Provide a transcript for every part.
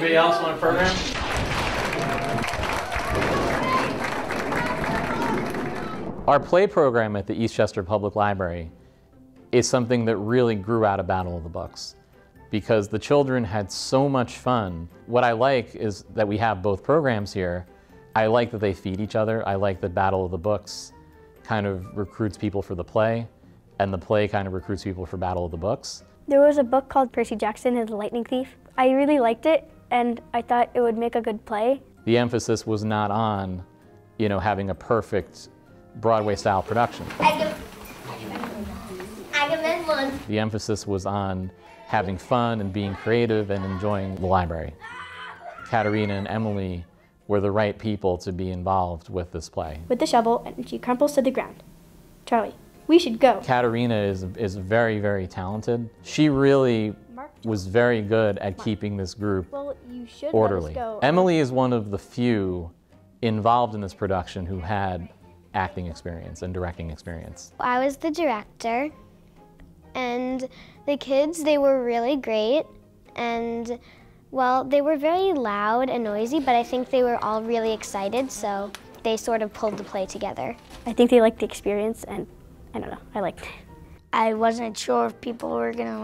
Anybody else want to program? Our play program at the Eastchester Public Library is something that really grew out of Battle of the Books because the children had so much fun. What I like is that we have both programs here. I like that they feed each other. I like that Battle of the Books kind of recruits people for the play, and the play kind of recruits people for Battle of the Books. There was a book called Percy Jackson and the Lightning Thief. I really liked it, and I thought it would make a good play. The emphasis was not on, you know, having a perfect Broadway-style production. I can win one. The emphasis was on having fun and being creative and enjoying the library. Katerina and Emily were the right people to be involved with this play. With the shovel, and she crumples to the ground. Charlie, we should go. Katerina is very, very talented. She really was very good at keeping this group orderly. Emily is one of the few involved in this production who had acting experience and directing experience. I was the director, and the kids, they were really great, and well, they were very loud and noisy, but I think they were all really excited, so they sort of pulled the play together. I think they liked the experience, and I don't know, I liked it. I wasn't sure if people were gonna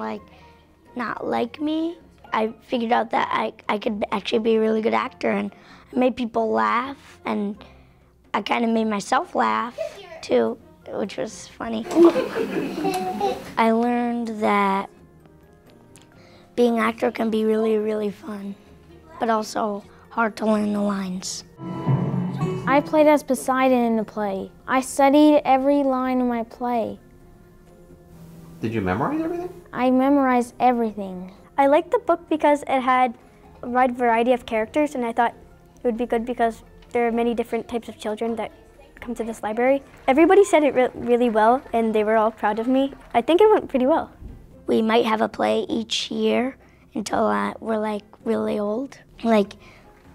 not like me. I figured out that I could actually be a really good actor, and I made people laugh, and I kind of made myself laugh too, which was funny. I learned that being an actor can be really, really fun, but also hard to learn the lines. I played as Poseidon in the play. I studied every line in my play. Did you memorize everything? I memorized everything. I liked the book because it had a wide variety of characters, and I thought it would be good because there are many different types of children that come to this library. Everybody said it really well, and they were all proud of me. I think it went pretty well. We might have a play each year until we're really old.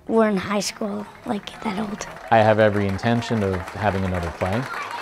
We're in high school, that old. I have every intention of having another play.